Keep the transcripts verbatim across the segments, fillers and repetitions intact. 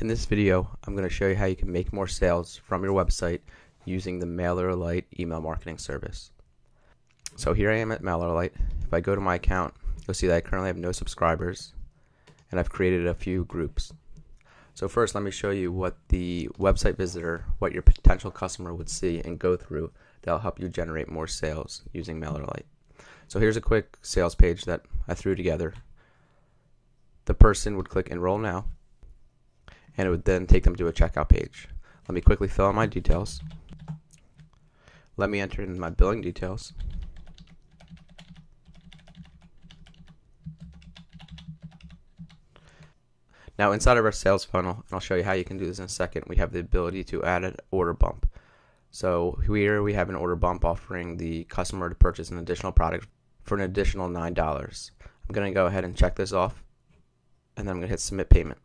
In this video, I'm going to show you how you can make more sales from your website using the MailerLite email marketing service. So here I am at MailerLite. If I go to my account, you'll see that I currently have no subscribers and I've created a few groups. So first, let me show you what the website visitor, what your potential customer would see and go through that'll help you generate more sales using MailerLite. So here's a quick sales page that I threw together. The person would click enroll now, and it would then take them to a checkout page. Let me quickly fill out my details. Let me enter in my billing details. Now inside of our sales funnel, and I'll show you how you can do this in a second, we have the ability to add an order bump. So here we have an order bump offering the customer to purchase an additional product for an additional nine dollars. I'm going to go ahead and check this off, and then I'm going to hit submit payment.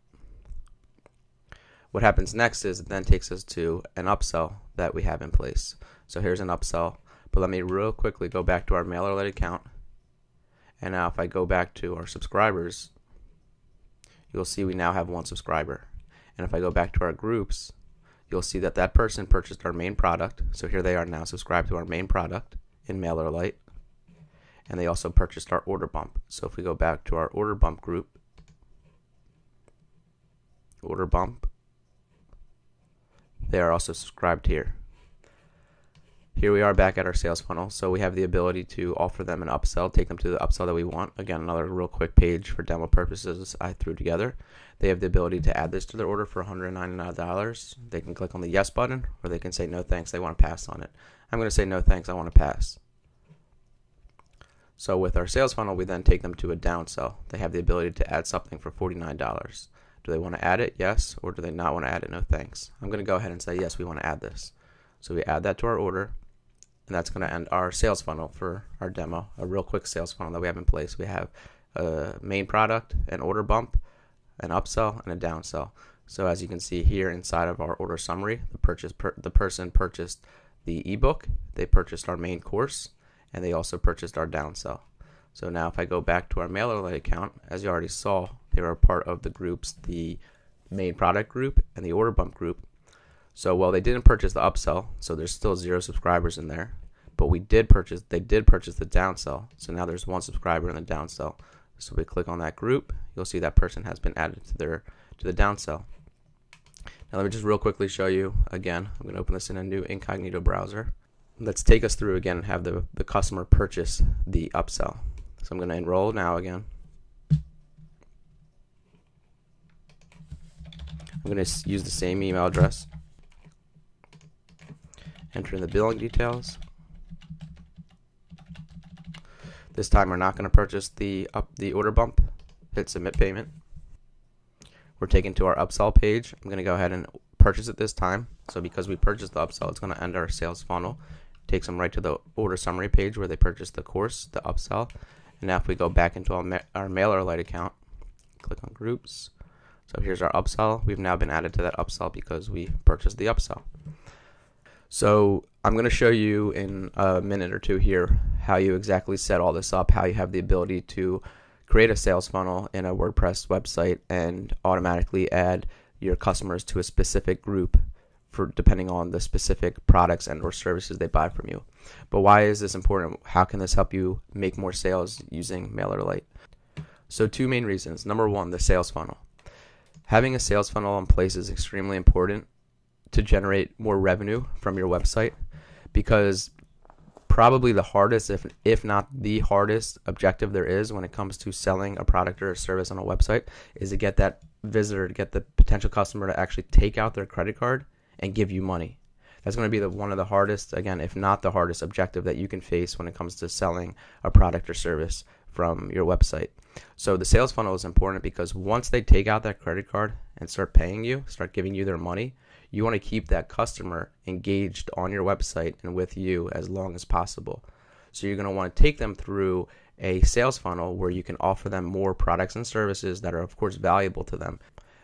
What happens next is it then takes us to an upsell that we have in place. So here's an upsell, but let me real quickly go back to our MailerLite account. And now if I go back to our subscribers, you'll see we now have one subscriber. And if I go back to our groups, you'll see that that person purchased our main product. So here they are now subscribed to our main product in MailerLite. And they also purchased our order bump. So if we go back to our order bump group, order bump, they are also subscribed here. Here we are back at our sales funnel, so we have the ability to offer them an upsell, take them to the upsell that we want. Again, another real quick page for demo purposes I threw together. They have the ability to add this to their order for one hundred ninety-nine dollars. They can click on the yes button, or they can say no thanks, they want to pass on it. I'm going to say no thanks, I want to pass. So with our sales funnel, we then take them to a downsell. They have the ability to add something for forty-nine dollars. Do they want to add it? Yes. Or do they not want to add it? No thanks. I'm going to go ahead and say, yes, we want to add this. So we add that to our order, and that's going to end our sales funnel for our demo, a real quick sales funnel that we have in place. We have a main product, an order bump, an upsell, and a downsell. So as you can see here inside of our order summary, the, purchase per the person purchased the ebook, they purchased our main course, and they also purchased our downsell. So now if I go back to our MailerLite account, as you already saw, they were a part of the groups, the main product group and the order bump group. So while they didn't purchase the upsell, so there's still zero subscribers in there, but we did purchase, they did purchase the downsell. So now there's one subscriber in the downsell. So we click on that group, you'll see that person has been added to their to the downsell. Now let me just real quickly show you again. I'm going to open this in a new incognito browser. Let's take us through again and have the, the customer purchase the upsell. So I'm going to enroll now again. I'm going to use the same email address. Enter in the billing details. This time we're not going to purchase the up the order bump. Hit submit payment. We're taken to our upsell page. I'm going to go ahead and purchase it this time. So because we purchased the upsell, it's going to end our sales funnel. It takes them right to the order summary page where they purchased the course, the upsell. And now if we go back into our, ma our MailerLite account, click on groups. So here's our upsell. We've now been added to that upsell because we purchased the upsell. So I'm going to show you in a minute or two here how you exactly set all this up, how you have the ability to create a sales funnel in a WordPress website and automatically add your customers to a specific group for depending on the specific products and or services they buy from you. But why is this important? How can this help you make more sales using MailerLite? So two main reasons. Number one, the sales funnel. Having a sales funnel in place is extremely important to generate more revenue from your website, because probably the hardest, if, if not the hardest objective there is when it comes to selling a product or a service on a website is to get that visitor, to get the potential customer to actually take out their credit card and give you money. That's going to be the, one of the hardest, again, if not the hardest objective that you can face when it comes to selling a product or service from your website. So the sales funnel is important because once they take out that credit card and start paying you, start giving you their money, you want to keep that customer engaged on your website and with you as long as possible. So you're going to want to take them through a sales funnel where you can offer them more products and services that are, of course, valuable to them.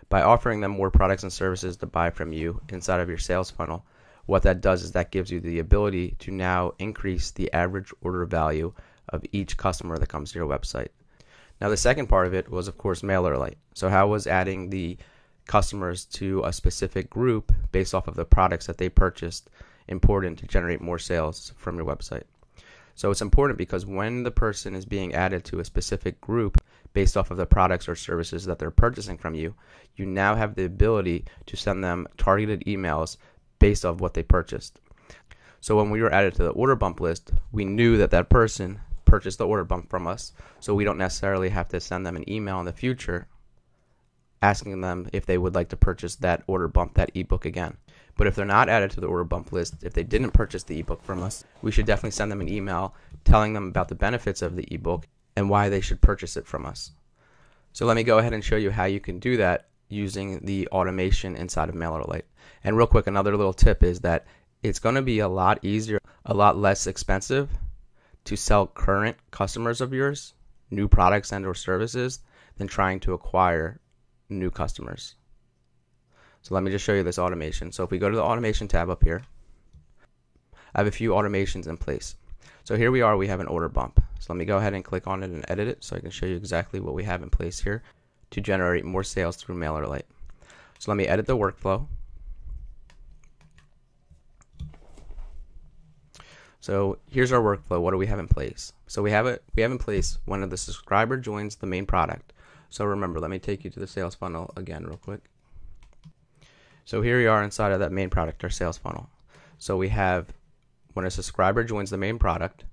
By offering them more products and services to buy from you inside of your sales funnel, what that does is that gives you the ability to now increase the average order value of each customer that comes to your website. Now the second part of it was, of course, MailerLite. So how was adding the customers to a specific group based off of the products that they purchased, important to generate more sales from your website. So it's important because when the person is being added to a specific group based off of the products or services that they're purchasing from you, you now have the ability to send them targeted emails based off what they purchased. So when we were added to the order bump list, we knew that that person purchased the order bump from us, so we don't necessarily have to send them an email in the future asking them if they would like to purchase that order bump, that ebook again. But if they're not added to the order bump list, if they didn't purchase the ebook from us, we should definitely send them an email telling them about the benefits of the ebook and why they should purchase it from us. So let me go ahead and show you how you can do that using the automation inside of MailerLite. And real quick, another little tip is that it's going to be a lot easier, a lot less expensive to sell current customers of yours new products and or services than trying to acquire new customers. So let me just show you this automation. So if we go to the automation tab up here, I have a few automations in place. So here we are, we have an order bump. So let me go ahead and click on it and edit it so I can show you exactly what we have in place here to generate more sales through MailerLite. So let me edit the workflow. So here's our workflow. What do we have in place? So we have it we have in place when the subscriber joins the main product. So remember, let me take you to the sales funnel again real quick. So here we are inside of that main product, our sales funnel. So we have when a subscriber joins the main product,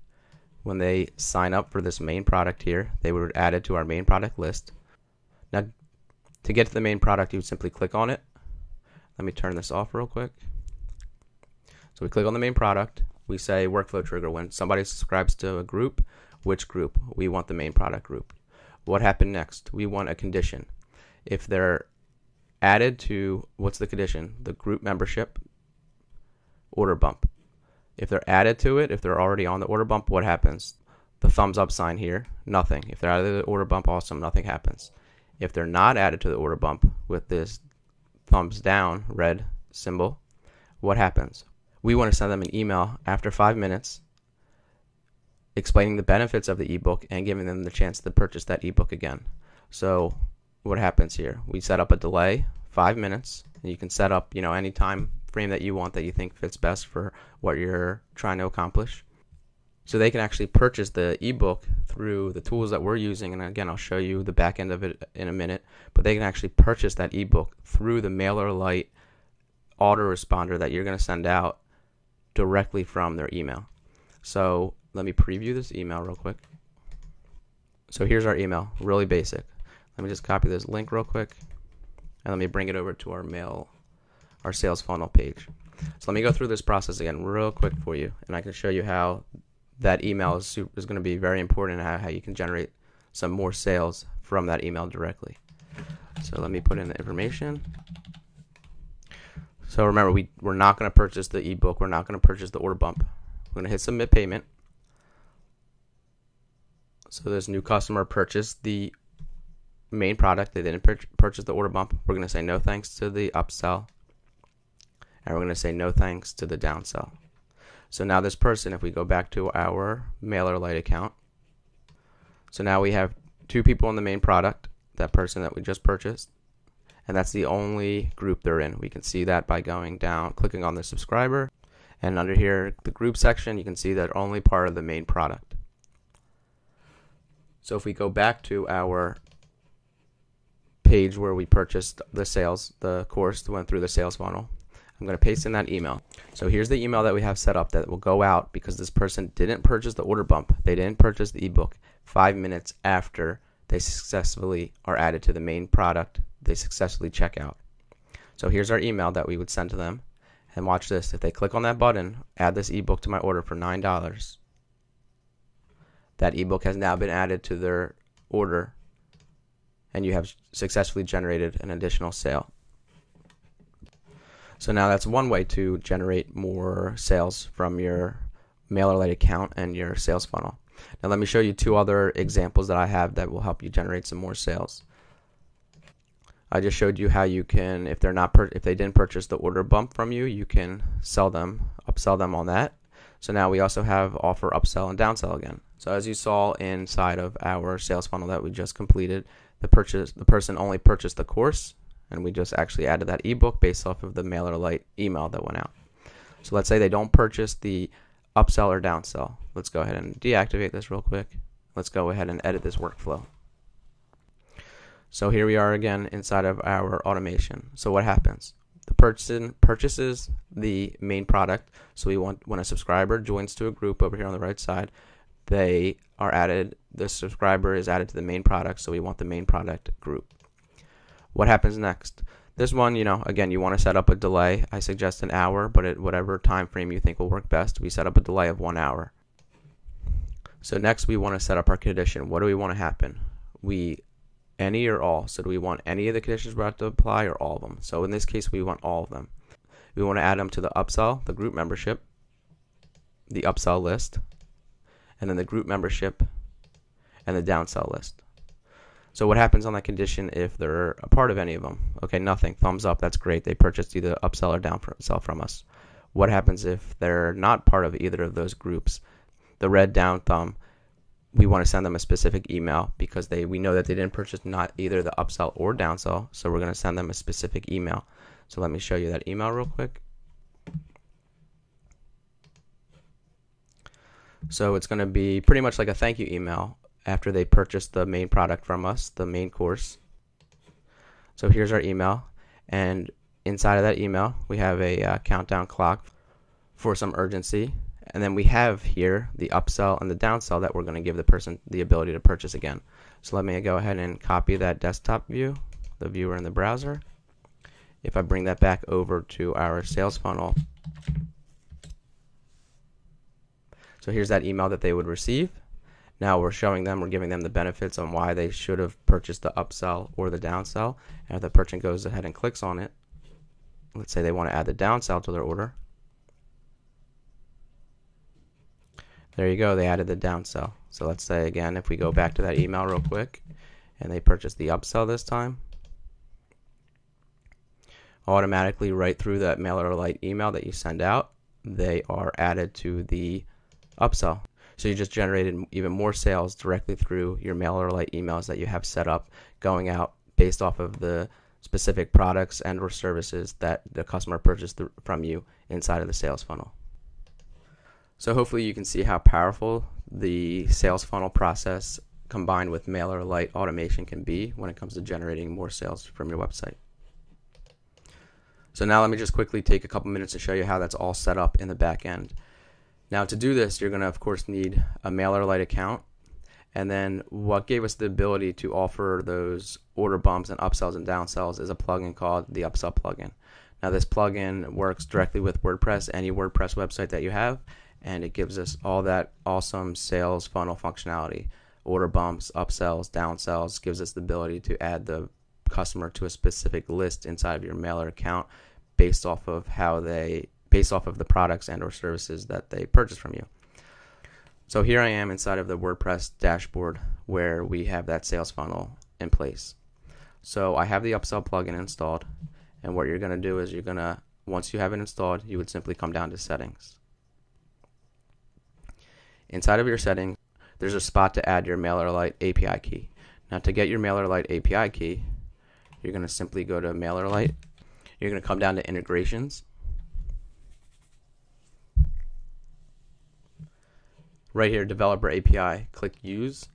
when they sign up for this main product here, they were added to our main product list. Now, to get to the main product, you would simply click on it. Let me turn this off real quick. So we click on the main product. We say workflow trigger. When somebody subscribes to a group, which group? We want the main product group. What happened next? We want a condition. If they're added to, what's the condition? The group membership, order bump. If they're added to it, if they're already on the order bump, what happens? The thumbs up sign here, nothing. If they're out of the order bump, awesome, nothing happens. If they're not added to the order bump with this thumbs down red symbol, what happens? We want to send them an email after five minutes explaining the benefits of the ebook and giving them the chance to purchase that ebook again. So what happens here? We set up a delay, five minutes. And you can set up, you know, any time frame that you want that you think fits best for what you're trying to accomplish. So they can actually purchase the ebook through the tools that we're using. And again, I'll show you the back end of it in a minute. But they can actually purchase that ebook through the MailerLite autoresponder that you're going to send out directly from their email. So let me preview this email real quick. So here's our email, really basic. Let me just copy this link real quick and let me bring it over to our mail, our sales funnel page. So let me go through this process again real quick for you, and I can show you how that email is, super, is going to be very important and how, how you can generate some more sales from that email directly. So let me put in the information. So remember, we, we're not going to purchase the ebook. We're not going to purchase the order bump. We're going to hit submit payment. So this new customer purchased the main product. They didn't pur purchase the order bump. We're going to say no thanks to the upsell. And we're going to say no thanks to the downsell. So now this person, if we go back to our MailerLite account. So now we have two people in the main product, that person that we just purchased. And that's the only group they're in. We can see that by going down, clicking on the subscriber, and under here, the group section, you can see that only part of the main product. So if we go back to our page where we purchased the sales, the course went through the sales funnel, I'm going to paste in that email. So here's the email that we have set up that will go out because this person didn't purchase the order bump. They didn't purchase the ebook five minutes after they successfully are added to the main product. They successfully check out. So here's our email that we would send to them. And watch this. If they click on that button, add this ebook to my order for nine dollars. That ebook has now been added to their order, and you have successfully generated an additional sale. So now that's one way to generate more sales from your MailerLite account and your sales funnel. Now let me show you two other examples that I have that will help you generate some more sales. I just showed you how you can, if they're not, per if they didn't purchase the order bump from you, you can sell them, upsell them on that. So now we also have offer, upsell, and downsell again. So as you saw inside of our sales funnel that we just completed, the purchase, the person only purchased the course and we just actually added that ebook based off of the MailerLite email that went out. So let's say they don't purchase the upsell or downsell. Let's go ahead and deactivate this real quick. Let's go ahead and edit this workflow. So here we are again inside of our automation. So what happens? The person purchases the main product. So we want when a subscriber joins to a group over here on the right side, they are added, the subscriber is added to the main product, so we want the main product group. What happens next? This one, you know, again, you want to set up a delay. I suggest an hour, but at whatever time frame you think will work best, we set up a delay of one hour. So next we want to set up our condition. What do we want to happen? We any or all. So do we want any of the conditions we're about to apply or all of them? So in this case, we want all of them. We want to add them to the upsell, the group membership, the upsell list, and then the group membership and the downsell list. So what happens on that condition if they're a part of any of them? Okay, nothing. Thumbs up. That's great. They purchased either upsell or downsell from us. What happens if they're not part of either of those groups? The red down thumb. We want to send them a specific email because they we know that they didn't purchase not either the upsell or downsell, so we're going to send them a specific email. So let me show you that email real quick. So it's going to be pretty much like a thank you email after they purchased the main product from us, the main course. So here's our email, and inside of that email we have a uh, countdown clock for some urgency. And then we have here the upsell and the downsell that we're going to give the person the ability to purchase again. So let me go ahead and copy that desktop view, the viewer in the browser. If I bring that back over to our sales funnel, so here's that email that they would receive. Now we're showing them, we're giving them the benefits on why they should have purchased the upsell or the downsell. And if the person goes ahead and clicks on it, let's say they want to add the downsell to their order. There you go, they added the downsell. So let's say again, if we go back to that email real quick, and they purchased the upsell this time, automatically right through that MailerLite email that you send out, they are added to the upsell. So you just generated even more sales directly through your MailerLite emails that you have set up, going out based off of the specific products and or services that the customer purchased from you inside of the sales funnel. So hopefully you can see how powerful the sales funnel process combined with MailerLite automation can be when it comes to generating more sales from your website. So now let me just quickly take a couple minutes to show you how that's all set up in the back end. Now to do this, you're going to of course need a MailerLite account, and then what gave us the ability to offer those order bumps and upsells and downsells is a plugin called the Upsell Plugin. Now this plugin works directly with WordPress, any WordPress website that you have, and it gives us all that awesome sales funnel functionality, order bumps, upsells, downsells, gives us the ability to add the customer to a specific list inside of your mailer account based off of how they based off of the products and or services that they purchase from you. So here I am inside of the WordPress dashboard where we have that sales funnel in place. So I have the Upsell Plugin installed, and what you're gonna do is you're gonna once you have it installed, you would simply come down to settings. Inside of your settings, there's a spot to add your MailerLite A P I key. Now to get your MailerLite A P I key, you're going to simply go to MailerLite. You're going to come down to integrations. Right here, developer A P I, click use.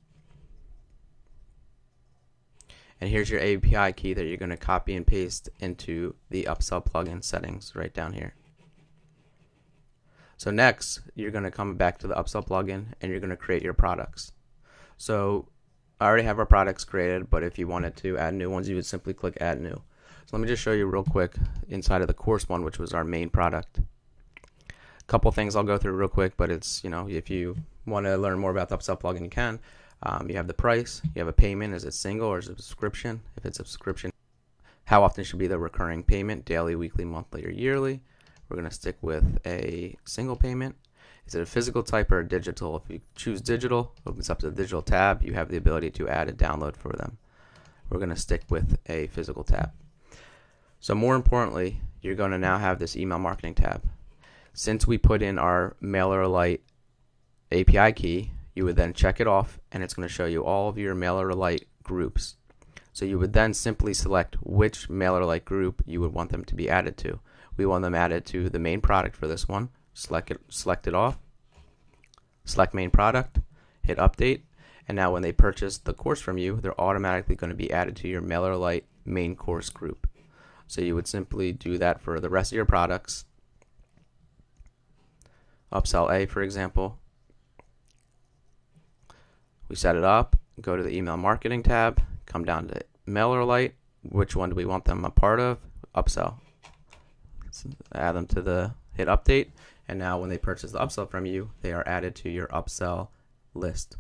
And here's your A P I key that you're going to copy and paste into the Upsell Plugin settings right down here. So next, you're going to come back to the Upsell Plugin and you're going to create your products. So I already have our products created, but if you wanted to add new ones, you would simply click add new. So let me just show you real quick inside of the course one, which was our main product. A couple things I'll go through real quick, but it's, you know, if you want to learn more about the Upsell Plugin, you can. Um, you have the price, you have a payment, is it single or is it subscription? If it's subscription, how often should be the recurring payment, daily, weekly, monthly, or yearly? We're going to stick with a single payment. Is it a physical type or a digital? If you choose digital, it opens up to the digital tab. You have the ability to add a download for them. We're going to stick with a physical tab. So more importantly, you're going to now have this email marketing tab. Since we put in our MailerLite A P I key, you would then check it off, and it's going to show you all of your MailerLite groups. So you would then simply select which MailerLite group you would want them to be added to. We want them added to the main product for this one. Select it, select it off, select main product, hit update, and now when they purchase the course from you, they're automatically going to be added to your MailerLite main course group. So you would simply do that for the rest of your products. Upsell A, for example. We set it up, go to the email marketing tab, come down to MailerLite. Which one do we want them a part of? Upsell. So add them to the, hit update, and now when they purchase the upsell from you, they are added to your upsell list.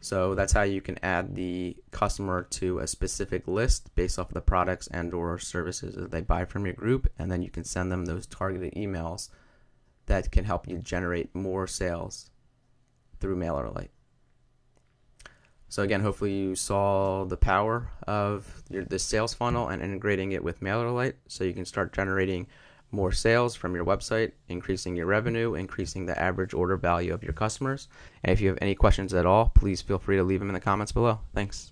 So that's how you can add the customer to a specific list based off of the products and or services that they buy from your group, and then you can send them those targeted emails that can help you generate more sales through MailerLite. So again, hopefully you saw the power of your, this sales funnel and integrating it with MailerLite, so you can start generating more sales from your website, increasing your revenue, increasing the average order value of your customers. And if you have any questions at all, please feel free to leave them in the comments below. Thanks.